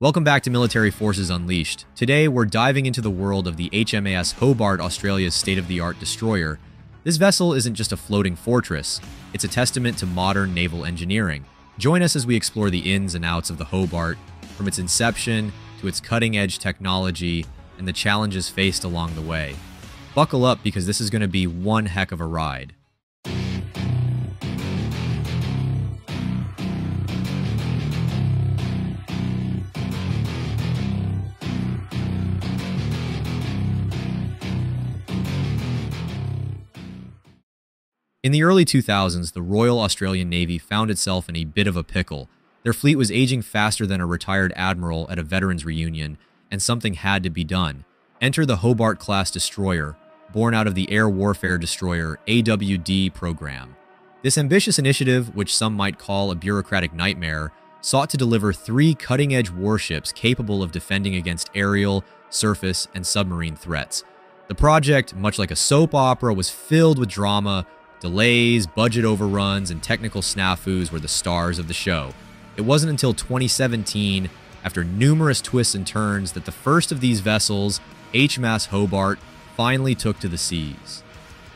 Welcome back to Military Forces Unleashed. Today, we're diving into the world of the HMAS Hobart, Australia's state-of-the-art destroyer. This vessel isn't just a floating fortress, it's a testament to modern naval engineering. Join us as we explore the ins and outs of the Hobart, from its inception to its cutting-edge technology and the challenges faced along the way. Buckle up because this is going to be one heck of a ride. In the early 2000s, the Royal Australian Navy found itself in a bit of a pickle. Their fleet was aging faster than a retired admiral at a veterans reunion, and something had to be done. Enter the Hobart-class destroyer, born out of the Air Warfare Destroyer AWD program. This ambitious initiative, which some might call a bureaucratic nightmare, sought to deliver three cutting-edge warships capable of defending against aerial, surface, and submarine threats. The project, much like a soap opera, was filled with drama. Delays, budget overruns, and technical snafus were the stars of the show. It wasn't until 2017, after numerous twists and turns, that the first of these vessels, HMAS Hobart, finally took to the seas.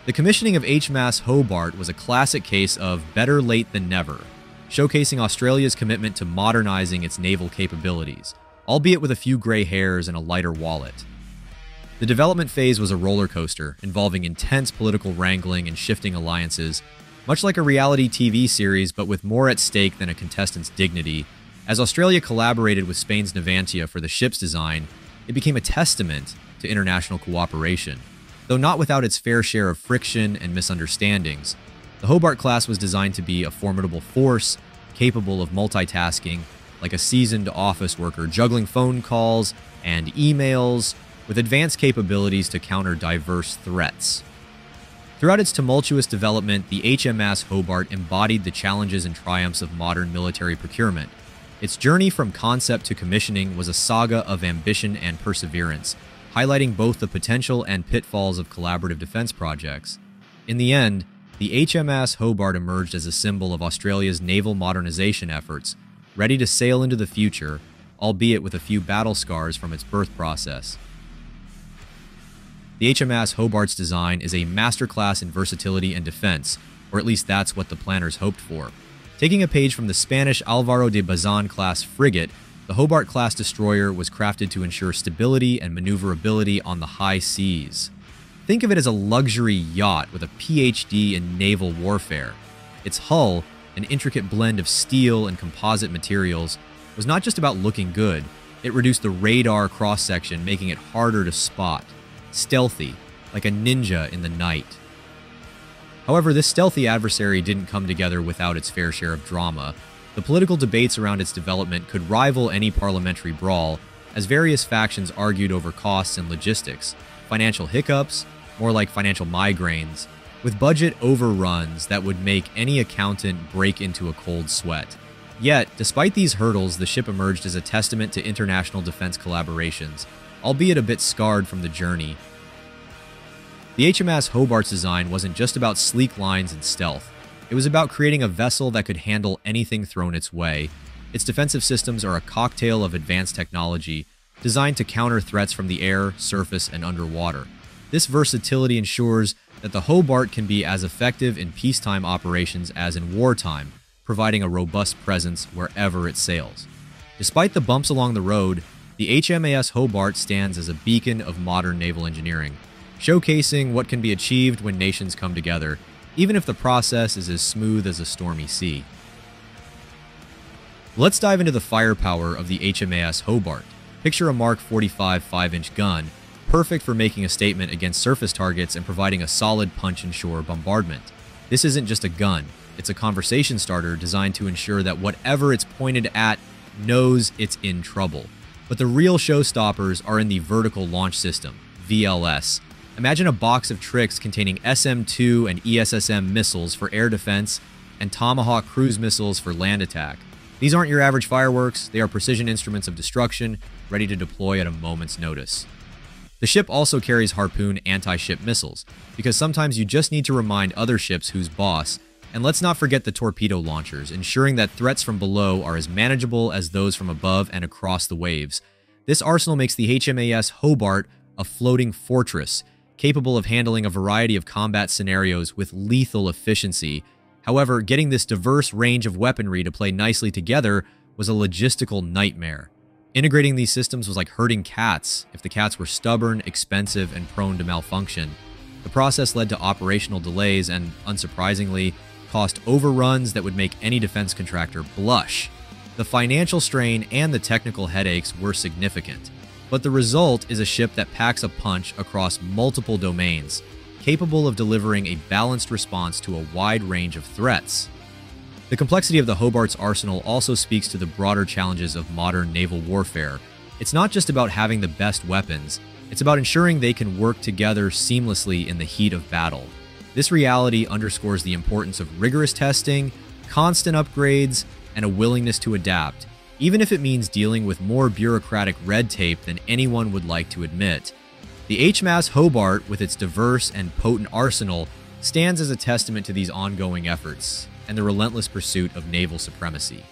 The commissioning of HMAS Hobart was a classic case of better late than never, showcasing Australia's commitment to modernizing its naval capabilities, albeit with a few gray hairs and a lighter wallet. The development phase was a roller coaster, involving intense political wrangling and shifting alliances, much like a reality TV series, but with more at stake than a contestant's dignity. As Australia collaborated with Spain's Navantia for the ship's design, it became a testament to international cooperation. Though not without its fair share of friction and misunderstandings, the Hobart class was designed to be a formidable force, capable of multitasking, like a seasoned office worker juggling phone calls and emails, with advanced capabilities to counter diverse threats. Throughout its tumultuous development, the HMAS Hobart embodied the challenges and triumphs of modern military procurement. Its journey from concept to commissioning was a saga of ambition and perseverance, highlighting both the potential and pitfalls of collaborative defense projects. In the end, the HMAS Hobart emerged as a symbol of Australia's naval modernization efforts, ready to sail into the future, albeit with a few battle scars from its birth process. The HMAS Hobart's design is a masterclass in versatility and defense, or at least that's what the planners hoped for. Taking a page from the Spanish Álvaro de Bazán-class frigate, the Hobart-class destroyer was crafted to ensure stability and maneuverability on the high seas. Think of it as a luxury yacht with a PhD in naval warfare. Its hull, an intricate blend of steel and composite materials, was not just about looking good, it reduced the radar cross-section, making it harder to spot. Stealthy, like a ninja in the night. However, this stealthy adversary didn't come together without its fair share of drama. The political debates around its development could rival any parliamentary brawl, as various factions argued over costs and logistics, financial hiccups, more like financial migraines, with budget overruns that would make any accountant break into a cold sweat. Yet, despite these hurdles, the ship emerged as a testament to international defense collaborations, albeit a bit scarred from the journey. The HMAS Hobart's design wasn't just about sleek lines and stealth. It was about creating a vessel that could handle anything thrown its way. Its defensive systems are a cocktail of advanced technology, designed to counter threats from the air, surface, and underwater. This versatility ensures that the Hobart can be as effective in peacetime operations as in wartime, providing a robust presence wherever it sails. Despite the bumps along the road, the HMAS Hobart stands as a beacon of modern naval engineering, showcasing what can be achieved when nations come together, even if the process is as smooth as a stormy sea. Let's dive into the firepower of the HMAS Hobart. Picture a Mark 45 5-inch gun, perfect for making a statement against surface targets and providing a solid punch and shore bombardment. This isn't just a gun, it's a conversation starter designed to ensure that whatever it's pointed at knows it's in trouble. But the real showstoppers are in the vertical launch system, VLS. Imagine a box of tricks containing SM-2 and ESSM missiles for air defense and Tomahawk cruise missiles for land attack. These aren't your average fireworks, they are precision instruments of destruction, ready to deploy at a moment's notice. The ship also carries Harpoon anti-ship missiles, because sometimes you just need to remind other ships who's boss And let's not forget the torpedo launchers, ensuring that threats from below are as manageable as those from above and across the waves. This arsenal makes the HMAS Hobart a floating fortress, capable of handling a variety of combat scenarios with lethal efficiency. However, getting this diverse range of weaponry to play nicely together was a logistical nightmare. Integrating these systems was like herding cats, if the cats were stubborn, expensive, and prone to malfunction. The process led to operational delays and, unsurprisingly, cost overruns that would make any defense contractor blush. The financial strain and the technical headaches were significant, but the result is a ship that packs a punch across multiple domains, capable of delivering a balanced response to a wide range of threats. The complexity of the Hobart's arsenal also speaks to the broader challenges of modern naval warfare. It's not just about having the best weapons, it's about ensuring they can work together seamlessly in the heat of battle. This reality underscores the importance of rigorous testing, constant upgrades, and a willingness to adapt, even if it means dealing with more bureaucratic red tape than anyone would like to admit. The HMAS Hobart, with its diverse and potent arsenal, stands as a testament to these ongoing efforts and the relentless pursuit of naval supremacy.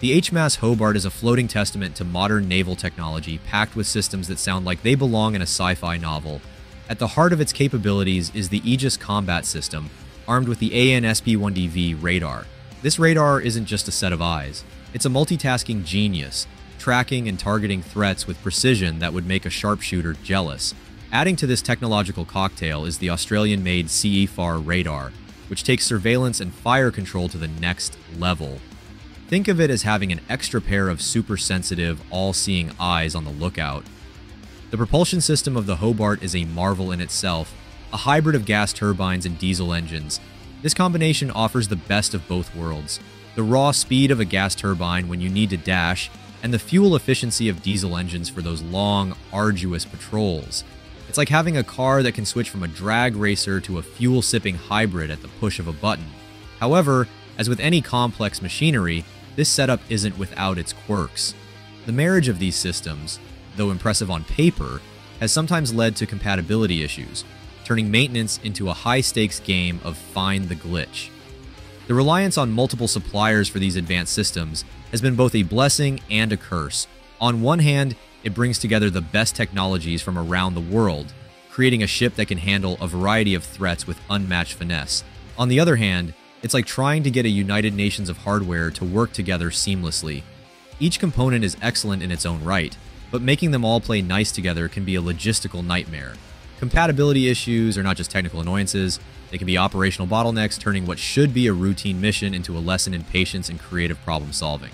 The HMAS Hobart is a floating testament to modern naval technology, packed with systems that sound like they belong in a sci-fi novel. At the heart of its capabilities is the Aegis combat system, armed with the AN/SPY-1D(V) radar. This radar isn't just a set of eyes. It's a multitasking genius, tracking and targeting threats with precision that would make a sharpshooter jealous. Adding to this technological cocktail is the Australian-made CEAFAR radar, which takes surveillance and fire control to the next level. Think of it as having an extra pair of super-sensitive, all-seeing eyes on the lookout. The propulsion system of the Hobart is a marvel in itself, a hybrid of gas turbines and diesel engines. This combination offers the best of both worlds, the raw speed of a gas turbine when you need to dash, and the fuel efficiency of diesel engines for those long, arduous patrols. It's like having a car that can switch from a drag racer to a fuel-sipping hybrid at the push of a button. However, as with any complex machinery, this setup isn't without its quirks. The marriage of these systems, though impressive on paper, has sometimes led to compatibility issues, turning maintenance into a high-stakes game of find the glitch. The reliance on multiple suppliers for these advanced systems has been both a blessing and a curse. On one hand, it brings together the best technologies from around the world, creating a ship that can handle a variety of threats with unmatched finesse. On the other hand, it's like trying to get a United Nations of hardware to work together seamlessly. Each component is excellent in its own right, but making them all play nice together can be a logistical nightmare. Compatibility issues are not just technical annoyances, they can be operational bottlenecks, turning what should be a routine mission into a lesson in patience and creative problem solving.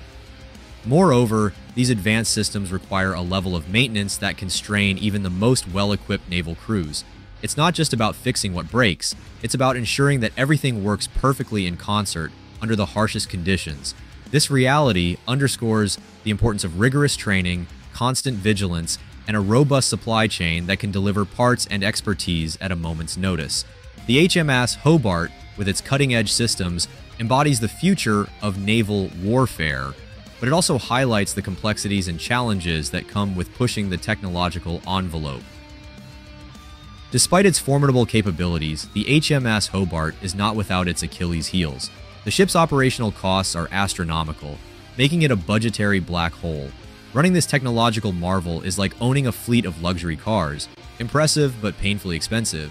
Moreover, these advanced systems require a level of maintenance that can strain even the most well-equipped naval crews. It's not just about fixing what breaks, it's about ensuring that everything works perfectly in concert under the harshest conditions. This reality underscores the importance of rigorous training, constant vigilance, and a robust supply chain that can deliver parts and expertise at a moment's notice. The HMAS Hobart, with its cutting-edge systems, embodies the future of naval warfare, but it also highlights the complexities and challenges that come with pushing the technological envelope. Despite its formidable capabilities, the HMAS Hobart is not without its Achilles' heels. The ship's operational costs are astronomical, making it a budgetary black hole. Running this technological marvel is like owning a fleet of luxury cars, impressive but painfully expensive.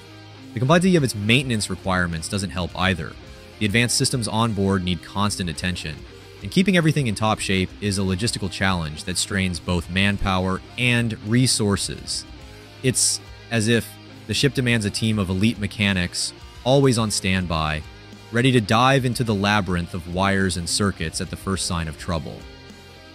The complexity of its maintenance requirements doesn't help either. The advanced systems on board need constant attention, and keeping everything in top shape is a logistical challenge that strains both manpower and resources. It's as if the ship demands a team of elite mechanics, always on standby, ready to dive into the labyrinth of wires and circuits at the first sign of trouble.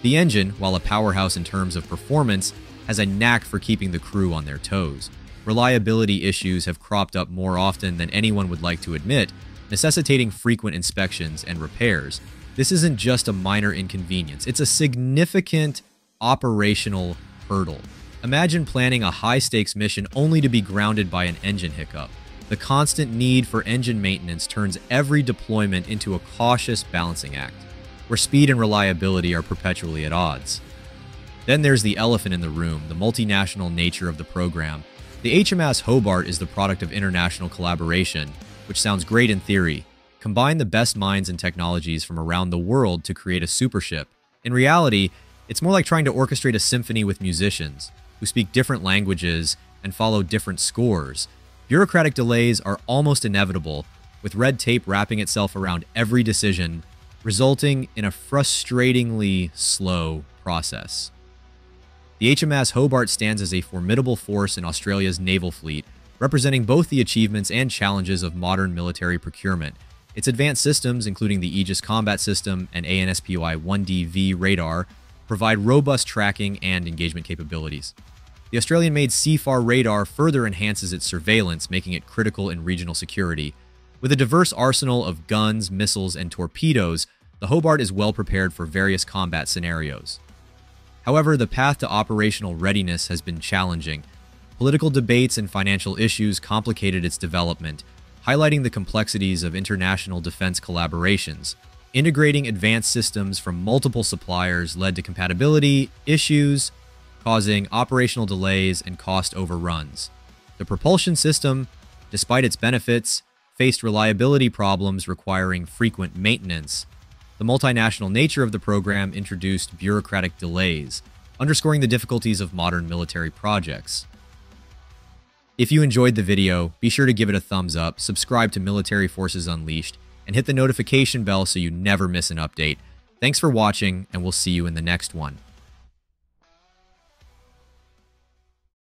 The engine, while a powerhouse in terms of performance, has a knack for keeping the crew on their toes. Reliability issues have cropped up more often than anyone would like to admit, necessitating frequent inspections and repairs. This isn't just a minor inconvenience, it's a significant operational hurdle. Imagine planning a high-stakes mission only to be grounded by an engine hiccup. The constant need for engine maintenance turns every deployment into a cautious balancing act, where speed and reliability are perpetually at odds. Then there's the elephant in the room, the multinational nature of the program. The HMAS Hobart is the product of international collaboration, which sounds great in theory. combine the best minds and technologies from around the world to create a supership. In reality, it's more like trying to orchestrate a symphony with musicians who speak different languages and follow different scores. Bureaucratic delays are almost inevitable, with red tape wrapping itself around every decision, resulting in a frustratingly slow process. The HMAS Hobart stands as a formidable force in Australia's naval fleet, representing both the achievements and challenges of modern military procurement. Its advanced systems, including the Aegis combat system and AN/SPY-1D(V) radar, provide robust tracking and engagement capabilities. The Australian-made CEAFAR radar further enhances its surveillance, making it critical in regional security. With a diverse arsenal of guns, missiles, and torpedoes, the Hobart is well prepared for various combat scenarios. However, the path to operational readiness has been challenging. Political debates and financial issues complicated its development, highlighting the complexities of international defense collaborations. Integrating advanced systems from multiple suppliers led to compatibility issues, causing operational delays and cost overruns. The propulsion system, despite its benefits, faced reliability problems requiring frequent maintenance. The multinational nature of the program introduced bureaucratic delays, underscoring the difficulties of modern military projects. If you enjoyed the video, be sure to give it a thumbs up, subscribe to Military Forces Unleashed, and hit the notification bell so you never miss an update. Thanks for watching, and we'll see you in the next one.